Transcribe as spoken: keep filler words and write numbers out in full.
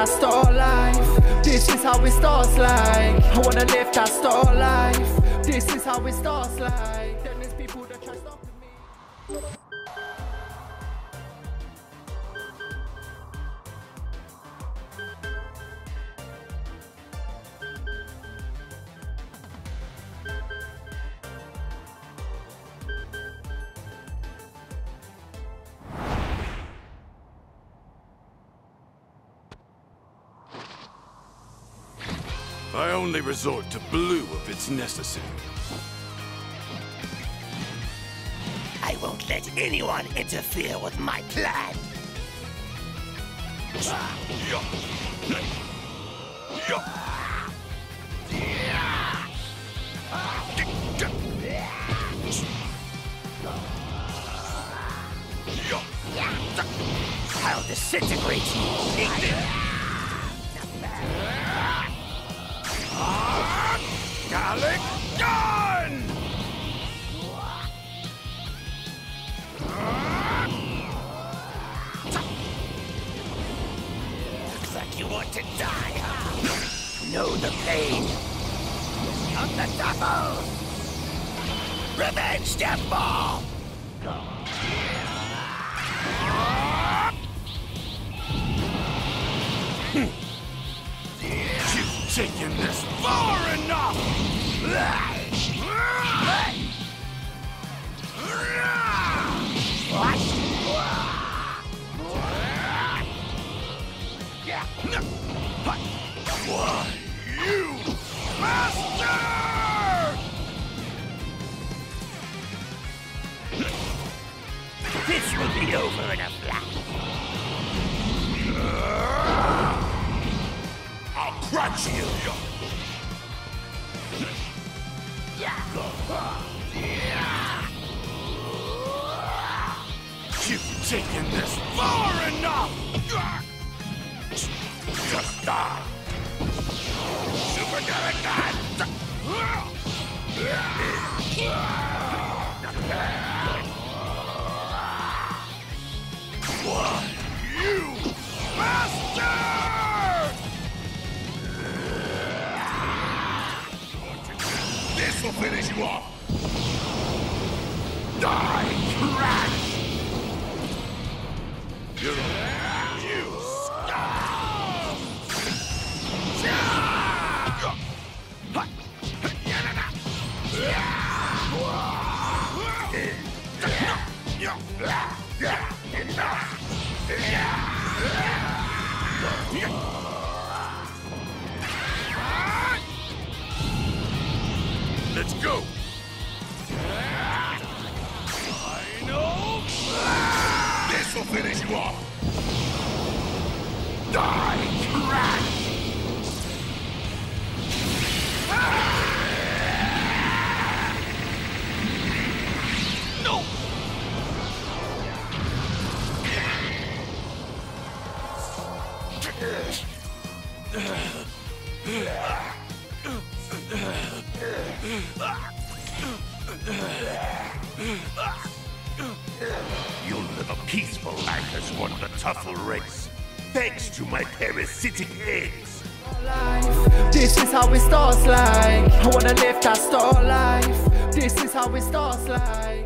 that star life. This is how it starts like. I wanna live that star life. This is how it starts like. Then there's people that try to stop me. I only resort to blue if it's necessary. I won't let anyone interfere with my plan. I'll disintegrate you, ignorant. Garlic gun! Looks like you want to die, huh? Know the pain of the double! Revenge death ball! Taking this far enough! What? Why, you bastard! This will be over in a flash. Crunch you! You've taken this far enough! Just die! Super Delicat! Why, you bastard! This will finish you off! Die, trash! You scum! Let's go! Final! This will finish you off! Die, trash! No! You'll live a peaceful life as one of the tougher race, thanks to my parasitic eggs. This is how it starts like. I wanna live that star life. This is how it starts like.